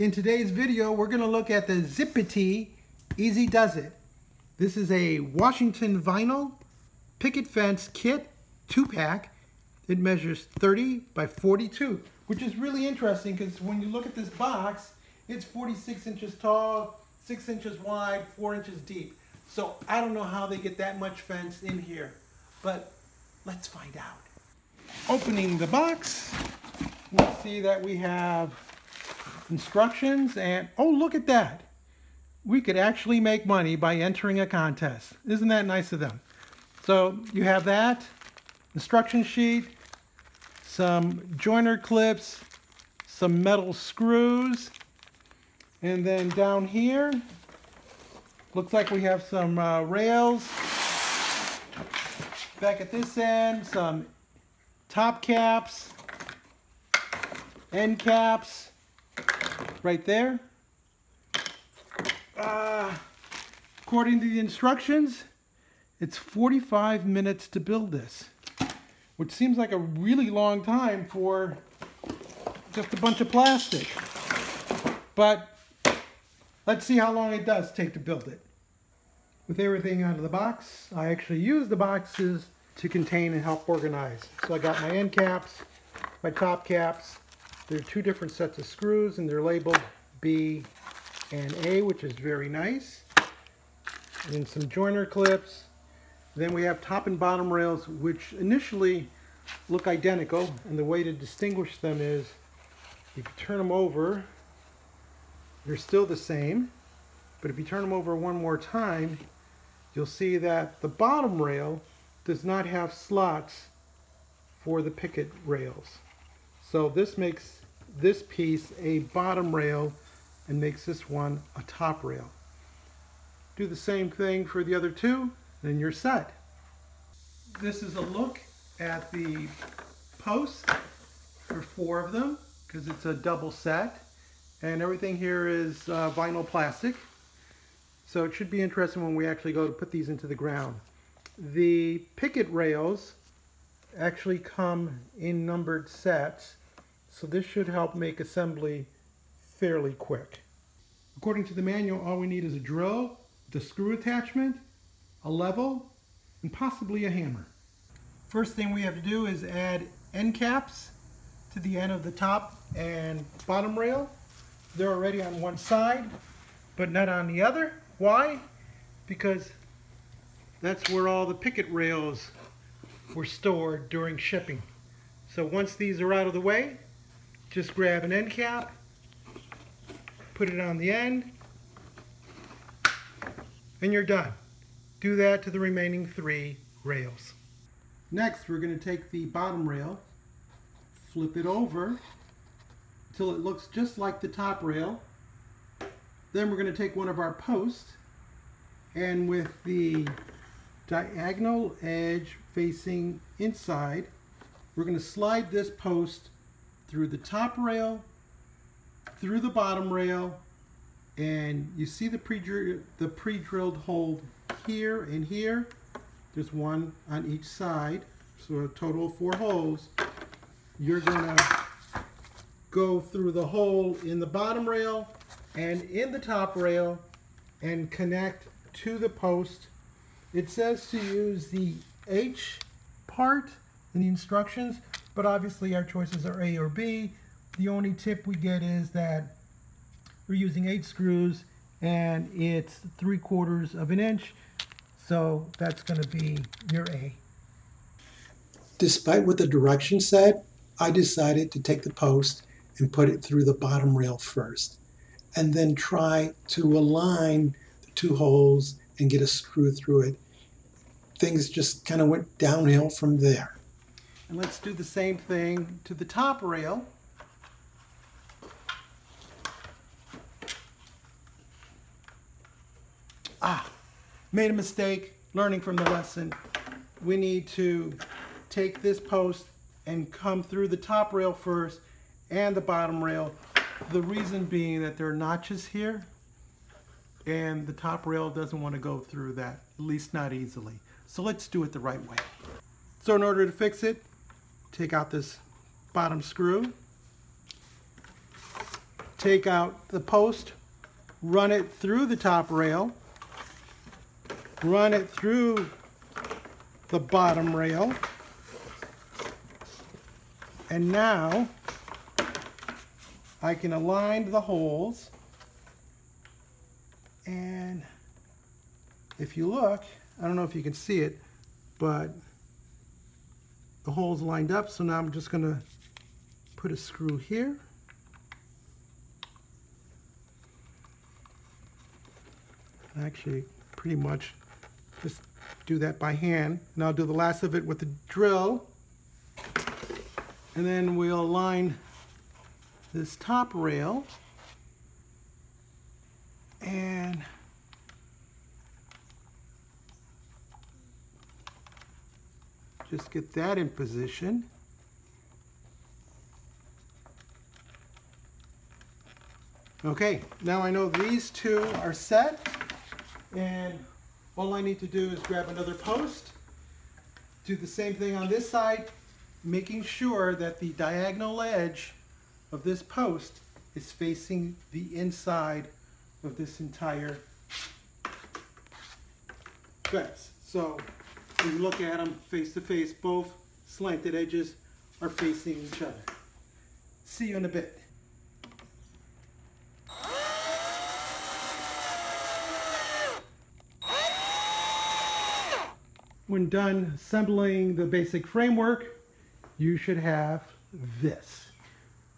In today's video, we're going to look at the Zippity Easy Does It. This is a Washington vinyl picket fence kit, 2-pack. It measures 30 by 42, which is really interesting because when you look at this box, it's 46 inches tall, 6 inches wide, 4 inches deep. So I don't know how they get that much fence in here, but let's find out. Opening the box, we'll see that we have instructions and, oh, look at that. We could actually make money by entering a contest. Isn't that nice of them? So you have that instruction sheet, some joiner clips, some metal screws, and then down here, looks like we have some rails. Back at this end, some top caps, end caps, right there. According to the instructions, it's 45 minutes to build this, which seems like a really long time for just a bunch of plastic. But let's see how long it does take to build it. With everything out of the box, I actually use the boxes to contain and help organize. So I got my end caps, my top caps. They're two different sets of screws and they're labeled B and A, which is very nice. And then some joiner clips. Then we have top and bottom rails, which initially look identical. And the way to distinguish them is if you turn them over, they're still the same, but if you turn them over one more time, you'll see that the bottom rail does not have slots for the picket rails. So this makes this piece a bottom rail and makes this one a top rail. Do the same thing for the other two, then you're set. This is a look at the posts. There are 4 of them because it's a double set. And everything here is vinyl plastic. So it should be interesting when we actually go to put these into the ground. The picket rails actually come in numbered sets. So this should help make assembly fairly quick. According to the manual, all we need is a drill, the screw attachment, a level, and possibly a hammer. First thing we have to do is add end caps to the end of the top and bottom rail. They're already on one side, but not on the other. Why? Because that's where all the picket rails were stored during shipping. So once these are out of the way, just grab an end cap, put it on the end, and you're done. Do that to the remaining 3 rails. Next, we're going to take the bottom rail, flip it over, until it looks just like the top rail. Then we're going to take one of our posts and with the diagonal edge facing inside, we're going to slide this post through the top rail, through the bottom rail, and you see the pre-drilled hole here and here. There's one on each side, so a total of 4 holes. You're going to go through the hole in the bottom rail and in the top rail and connect to the post. It says to use the H part in the instructions, but obviously our choices are A or B. The only tip we get is that we're using 8 screws and it's 3/4 of an inch, so that's going to be your A. Despite what the directions said, I decided to take the post and put it through the bottom rail first and then try to align the 2 holes and get a screw through it. Things just kind of went downhill from there. And let's do the same thing to the top rail. Made a mistake, learning from the lesson. We need to take this post and come through the top rail first and the bottom rail. The reason being that there are notches here and the top rail doesn't want to go through that, at least not easily. So let's do it the right way. So in order to fix it, take out this bottom screw, take out the post, run it through the top rail, run it through the bottom rail, and now I can align the holes. And if you look, I don't know if you can see it, but the hole's lined up. So now I'm just going to put a screw here. Actually, pretty much just do that by hand. And I'll do the last of it with the drill. And then we'll align this top rail. And just get that in position. Okay, now I know these two are set, and all I need to do is grab another post, do the same thing on this side, making sure that the diagonal edge of this post is facing the inside of this entire fence. So when you look at them face to face, both slanted edges are facing each other. See you in a bit. When done assembling the basic framework, you should have this.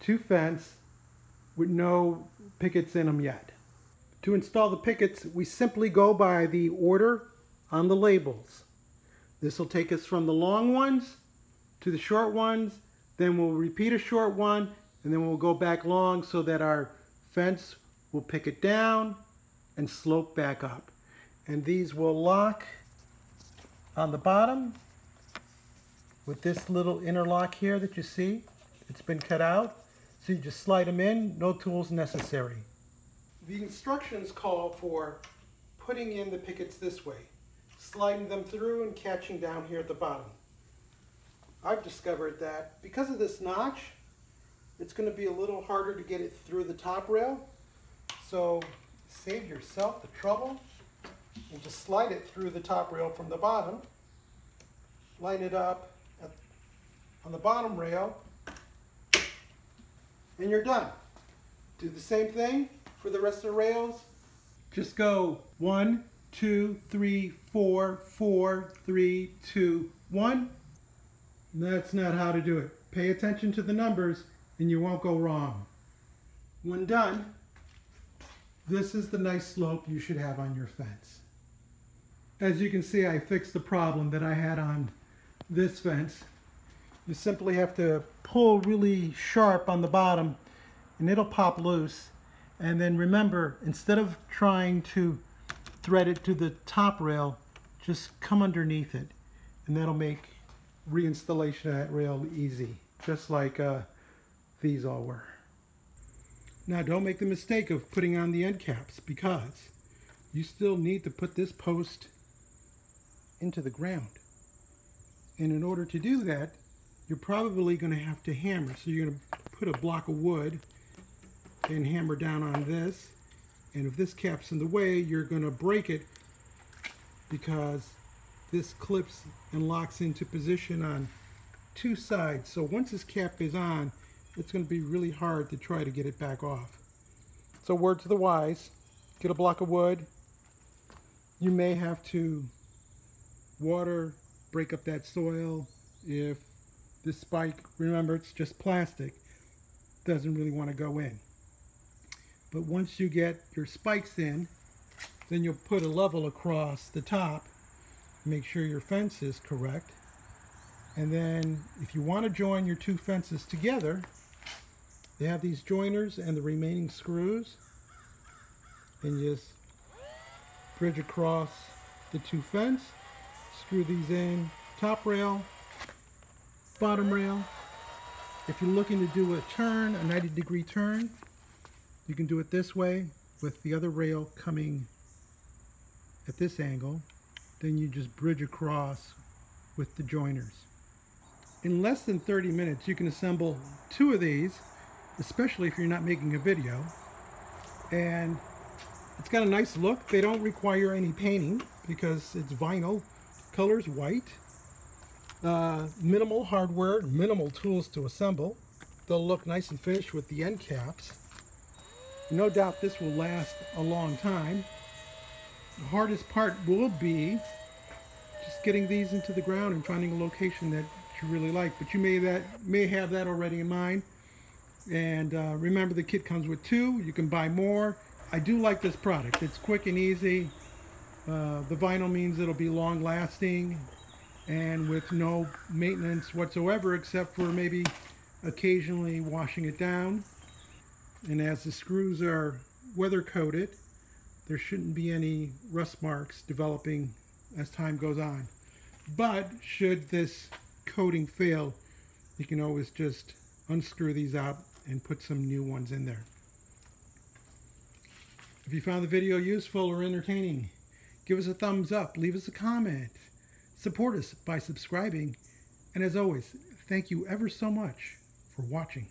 Two fence with no pickets in them yet. To install the pickets, we simply go by the order on the labels. This will take us from the long ones to the short ones, then we'll repeat a short one, and then we'll go back long so that our fence will picket down and slope back up. And these will lock on the bottom with this little interlock here that you see. It's been cut out. So you just slide them in, no tools necessary. The instructions call for putting in the pickets this way, sliding them through and catching down here at the bottom. I've discovered that because of this notch, it's going to be a little harder to get it through the top rail. So save yourself the trouble and just slide it through the top rail from the bottom. Line it up on the bottom rail, and you're done. Do the same thing for the rest of the rails. Just go 1, 2, 3, 4, 4, 3, 2, 1. That's not how to do it. Pay attention to the numbers and you won't go wrong. When done, this is the nice slope you should have on your fence. As you can see, I fixed the problem that I had on this fence. You simply have to pull really sharp on the bottom and it'll pop loose. And then remember, instead of trying to thread it to the top rail, just come underneath it, and that'll make reinstallation of that rail easy, just like these all were. Now don't make the mistake of putting on the end caps, because you still need to put this post into the ground, and in order to do that you're probably going to have to hammer. So you're going to put a block of wood and hammer down on this, and if this cap's in the way, you're going to break it because this clips and locks into position on two sides. So once this cap is on, it's going to be really hard to try to get it back off. So word to the wise, get a block of wood. You may have to water, break up that soil. If this spike, remember it's just plastic, doesn't really want to go in. But once you get your spikes in, then you'll put a level across the top, make sure your fence is correct. And then if you want to join your two fences together, they have these joiners and the remaining screws, and you just bridge across the two fence, screw these in, top rail, bottom rail. If you're looking to do a turn, a 90-degree turn, you can do it this way with the other rail coming at this angle. Then you just bridge across with the joiners. In less than 30 minutes, you can assemble two of these especially if you're not making a video. And it's got a nice look. They don't require any painting because it's vinyl. Color's white. Minimal hardware, minimal tools to assemble. They'll look nice and finished with the end caps. No doubt this will last a long time. The hardest part will be just getting these into the ground and finding a location that you really like, but you may have that already in mind. And remember, the kit comes with two. You can buy more. I do like this product. It's quick and easy. The vinyl means it'll be long lasting and with no maintenance whatsoever, except for maybe occasionally washing it down. And as the screws are weather coated, there shouldn't be any rust marks developing as time goes on. But should this coating fail, you can always just unscrew these out and put some new ones in there. If you found the video useful or entertaining, give us a thumbs up, leave us a comment, support us by subscribing, and as always, thank you ever so much for watching.